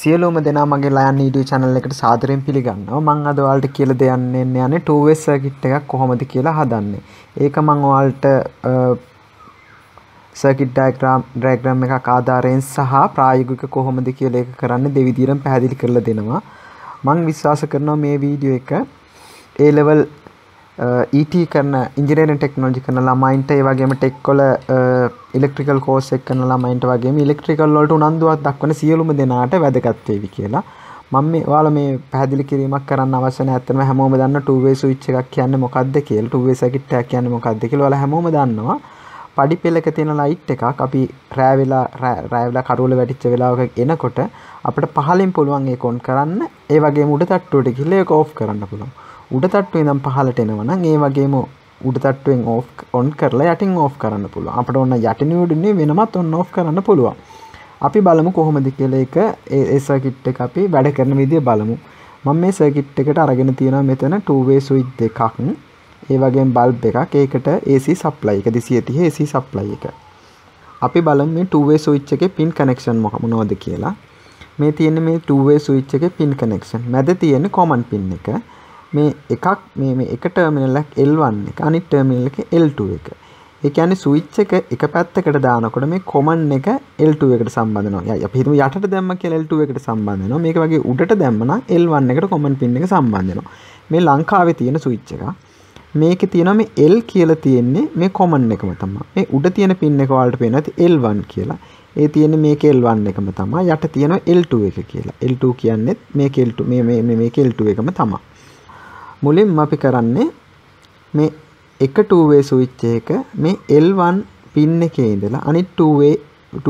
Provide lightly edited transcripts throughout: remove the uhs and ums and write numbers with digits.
සියලුම දෙනා මගේ ලයන් වීඩියෝ channel එකට සාදරයෙන් පිළිගන්නවා. මම අද ඔයාලට කියලා දෙන්න යන්නේ two way circuit එකක් කොහොමද කියලා හදන්නේ. ඒක මම ඔයාලට circuit diagram එකක් ආධාරයෙන් සහ ප්‍රායෝගික කොහොමද කියලා ඒක කරන්න දෙවිදිහටම පැහැදිලි කරලා දෙනවා. මම විශ්වාස කරනවා මේ වීඩියෝ එක A level ET කරන ඉංජිනේරින් ටෙක්නොලොජි කරන ළමයින්ට ඒ වගේම ටෙක් වල ඉලෙක්ට්‍රිකල් කෝස් එක කරන ළමයින්ට වගේම ඉලෙක්ට්‍රිකල් වලට උනන්දුවක් දක්වන සියලුම දෙනාට වැදගත් වේවි කියලා මම මේ ඔයාලා මේ පැහැදිලි කිරීමක් කරන්න අවශ්‍ය නැහැ. ඇත්තටම හැමෝම දන්න two way switch එකක් කියන්නේ මොකක්ද කියලා, two way circuit එකක් කියන්නේ මොකක්ද කියලා ඔයාලා හැමෝම දන්නවා. පඩි පෙළක තියෙන ලයිට් එකක් අපි රෑ වෙලා කරුවල වැටිච්ච වෙලාවක එනකොට අපිට පහලින් පුළුවන් ඒක ඔන් කරන්න, ඒ වගේම උඩ තට්ටුවට ගිහලා ඒක ඕෆ් කරන්න පුළුවන්. උඩ තට්ටුවේ ඉඳන් පහළට එනවා නම් ඒ වගේම උඩ තට්ටුවෙන් ඕෆ් ඔන් කරලා යටින් ඕෆ් කරන්න පුළුවන්. අපිට ඕන යටින් උඩින් වෙනමත් ඔන් ඕෆ් කරන්න පුළුවන්. අපි බලමු කොහොමද කියලා ඒක ඒ සර්කිට් එක අපි වැඩ කරන විදිය බලමු. මම මේ සර්කිට් එකට අරගෙන තියෙනවා මෙතන two way switch දෙකක්, ඒ වගේම බල්බ් එකක්, ඒකට AC supply එක 230 AC supply එක. අපි බලමු මේ two way switch එකේ pin connection මොනවද කියලා. මේ තියෙන මේ two way switch එකේ pin connection මැද තියෙන common pin එක. මේ එකක් මේ එක ටර්මිනල් එකක් L1 එක, අනිත් ටර්මිනල් එක L2 එක. ඒ කියන්නේ ස්විච් එක එක පැත්තකට දානකොට මේ කොමන් එක L2 එකට සම්බන්ධ වෙනවා. අපි හිතමු යටට දැම්ම කියලා L2 එකට සම්බන්ධ වෙනවා. මේක වගේ උඩට දැම්ම නම් L1 එකට කොමන් පින් එක සම්බන්ධ වෙනවා. මේ ලංකාවේ තියෙන ස්විච් එක. මේකේ තියෙනවා මේ L කියලා තියෙන්නේ මේ කොමන් එකම තමයි. මේ උඩ තියෙන පින් එක වලට පේනවා L1 කියලා. ඒ තියෙන්නේ මේකේ L1 එකම තමයි. යට තියෙනවා L2 එක කියලා. L2 කියන්නේ මේකේ L2 මේකේ L2 එකම තමයි. මුලින්ම අපි කරන්නේ මේ එක two way switch එක මේ L1 pin එකේ ඉඳලා අනිත් two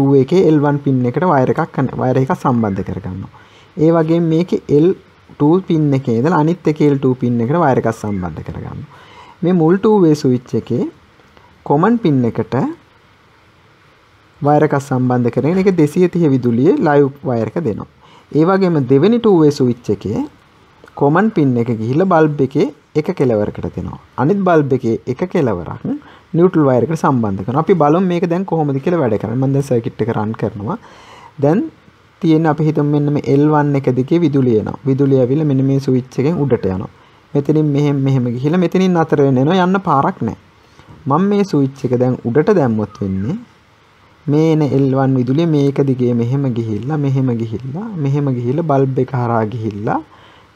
way එකේ L1 pin එකට වයර් එකක් සම්බන්ධ කරගන්නවා. ඒ වගේම මේකේ L2 pin එකේ ඉඳලා අනිත් එකේ L2 pin එකට වයර් එකක් සම්බන්ධ කරගන්නවා. මේ මුල් two way switch එකේ common pin එකට වයර් එකක් සම්බන්ධ කරගෙන ඒක 230 විදුලියේ live වයර් එක දෙනවා. ඒ වගේම දෙවෙනි two way switch එකේ කොමන් පින් එක ගිහිල්ලා බල්බ් එකේ එක කෙලවරකට දෙනවා. අනිත් බල්බ් එකේ එක කෙලවරක් නියුට්‍රල් වයර් එකට සම්බන්ධ කරනවා. අපි බලමු මේක දැන් කොහොමද කියලා වැඩ කරන්නේ. මම දැන් සර්කිට් එක රන් කරනවා. දැන් තියෙන අපි හිතමු මෙන්න මේ L1 එක දිගේ විදුලිය එනවා. විදුලිය ඇවිල්ලා මෙන්න මේ ස්විච් එකෙන් උඩට යනවා. මෙතනින් මෙහෙම ගිහිල්ලා මෙතනින් අතර වෙන එනවා. යන්න පාරක් නැහැ. මම මේ ස්විච් එක දැන් උඩට දැම්මොත් වෙන්නේ මේ එන L1 විදුලිය මේක දිගේ මෙහෙම ගිහිල්ලා බල්බ් එක හරහා ගිහිල්ලා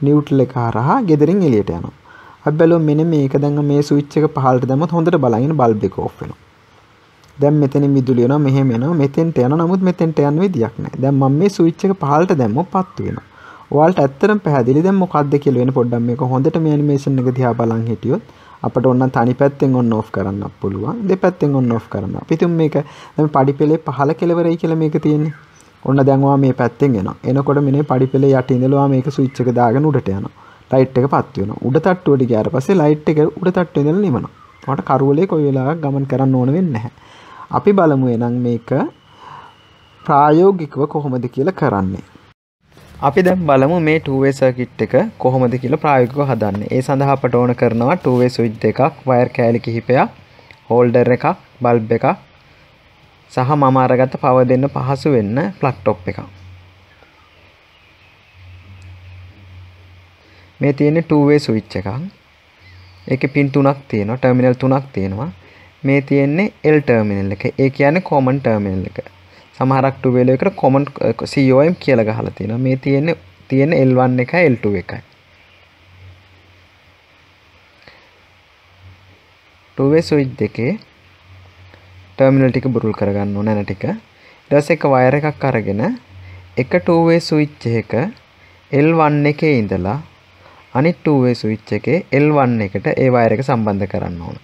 නියුට්‍රල් එක හරහා ගෙදරින් එළියට යනවා. අපි බලමු මෙන්න මේක දැන් මේ ස්විච් එක පහළට දැම්මොත් හොඳට බලන්න බල්බ් එක ඕෆ් වෙනවා. දැන් මෙතනින් විදුලිය එනවා, මෙහෙම එනවා, මෙතෙන්ට යනවා. නමුත් මෙතෙන්ට යන්න විදියක් නැහැ. දැන් මම මේ ස්විච් එක පහළට දැම්මොත් පත්තු වෙනවා. ඔයාලට ඇත්තටම පැහැදිලි දැන් මොකද්ද කියලා වෙන පොඩ්ඩක් මේක හොඳට මේ animation එක දිහා බලන් හිටියොත් අපිට ඕන නම් තනි පැත්තෙන් on off කරන්න පුළුවන්. දෙපැත්තෙන් on off කරන්න. අපි තුන් මේක දැන් පඩි පෙළේ පහළ කෙළවරයි කියලා මේක තියෙන්නේ. ඔන්න දැන් ඔයා මේ පැත්තෙන් එනවා. එනකොට මෙන්න පඩිපෙළ යට ඉඳලා මේක ස්විච් එක දාගෙන උඩට යනවා. ලයිට් එක පත් වෙනවා. උඩ තට්ටුවට ගියාට පස්සේ ලයිට් එක උඩ තට්ටුවේ ඉඳලා නිවෙනවා. ඔයාලට කරවලේ කොයි වෙලාවක ගමන් කරන්න ඕන වෙන්නේ නැහැ. අපි බලමු එහෙනම් මේක ප්‍රායෝගිකව කොහොමද කියලා කරන්නේ. අපි දැන් බලමු මේ two way circuit එක කොහොමද කියලා ප්‍රායෝගිකව හදන්නේ. ඒ සඳහා අපට ඕන කරනවා two way switch එකක්, වයර් කෑලි කිහිපයක්, හෝල්ඩර් එකක්, බල්බ් එකක් සහ මම අරගත්ත පවර් දෙන්න පහසු වෙන්න ප්ලග් ටොප් එකක්. මේ තියෙන්නේ two way switch එකක්. ඒකේ pin 3ක් තියෙනවා, terminal 3ක් තියෙනවා. මේ තියෙන්නේ L terminal එක. ඒ කියන්නේ common terminal එක. සමහරක් two way එකට common COM කියලා ගහලා තියෙනවා. මේ තියෙන්නේ L1 එකයි L2 එකයි. two way switch දෙකේ terminal ටික බුරුල් කරගන්න ඕන නැන ටික. ඊට පස්සේ එක වයර් එකක් අරගෙන එක two way switch එක L1 එකේ ඉඳලා අනිත් two way switch එකේ L1 එකට ඒ වයර් එක සම්බන්ධ කරන්න ඕන.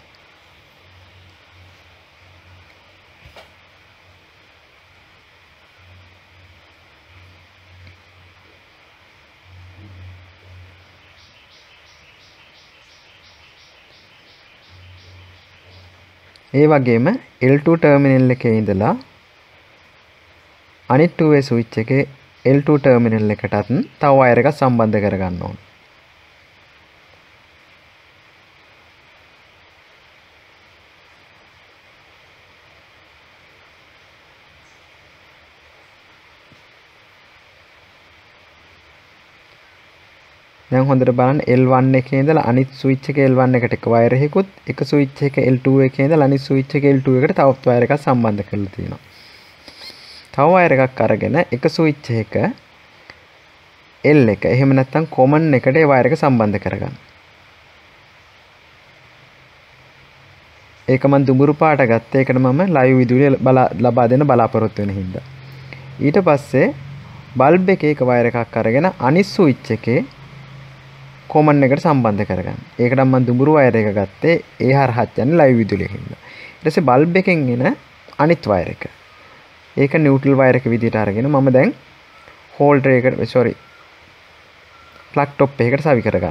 ඒ වගේම L2 terminal එකේ ඉඳලා අනිත් two way switch එකේ L2 terminal එකටත් තව වයර් එකක් සම්බන්ධ කරගන්න ඕන. දැන් හොඳට බලන්න L1 එකේ ඉඳලා අනිත් ස්විච් එකේ L1 එකට එක වයර් එකකුත් එක ස්විච් එකේ L2 එකේ ඉඳලා අනිත් ස්විච් එකේ L2 එකට තවත් වයර් එකක් සම්බන්ධ කරලා තියෙනවා. තව වයර් එකක් අරගෙන එක ස්විච් එක L එක එහෙම නැත්නම් common එකට ඒ වයර් එක සම්බන්ධ කරගන්න. ඒක මම දුඹුරු පාට ගත්තා. ඒකට මම ලයිව් විදුලිය ලබා දෙන්න බලාපොරොත්තු වෙන හින්දා. ඊට පස්සේ බල්බ් එකේ එක වයර් එකක් අරගෙන අනිත් ස්විච් එකේ कॉमन एकर संबंध करगा एक मन दुबुर वायर गते हर हाथ लाइव विधुले जैसे बल्ब अणित वायर एक न्यूट्रल वायर के विधिटारे मम दें होल्डर सॉरी प्लग टॉप सावी करगा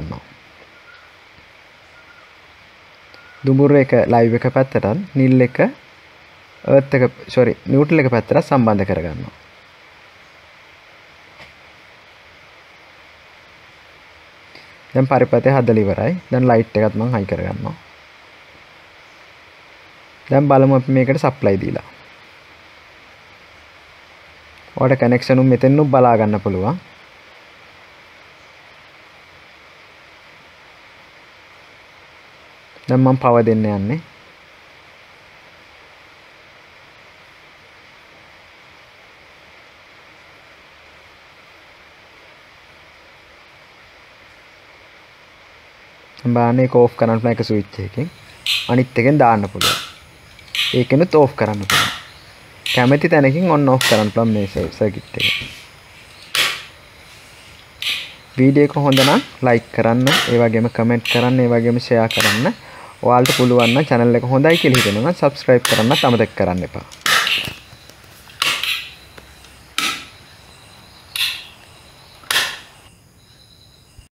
दुबुर लाइव पेत्र नील अर्थ सॉरी न्यूट्रल पेत्र संबंध करगा दिन पारिपते हदलीवर है दिन लाइट मैं हाई कर दिन बाल मैं इक सप्लाई दीला और कनेक्शन मेते बलागन पुलवा दिन मैं पाव दिने बाने एक ऑफ करना एक स्विच है अणित्य दान पुल एक ऑफ करना कैमती तैन की ऑन ऑफ करना सगित वीडियो को होंदना लाइक करना इवागे में कमेंट करना इवागे में शेयर करना वाल पुलवाना चैनल को होंदा के लिए सब्सक्राइब करना तमदक करने पा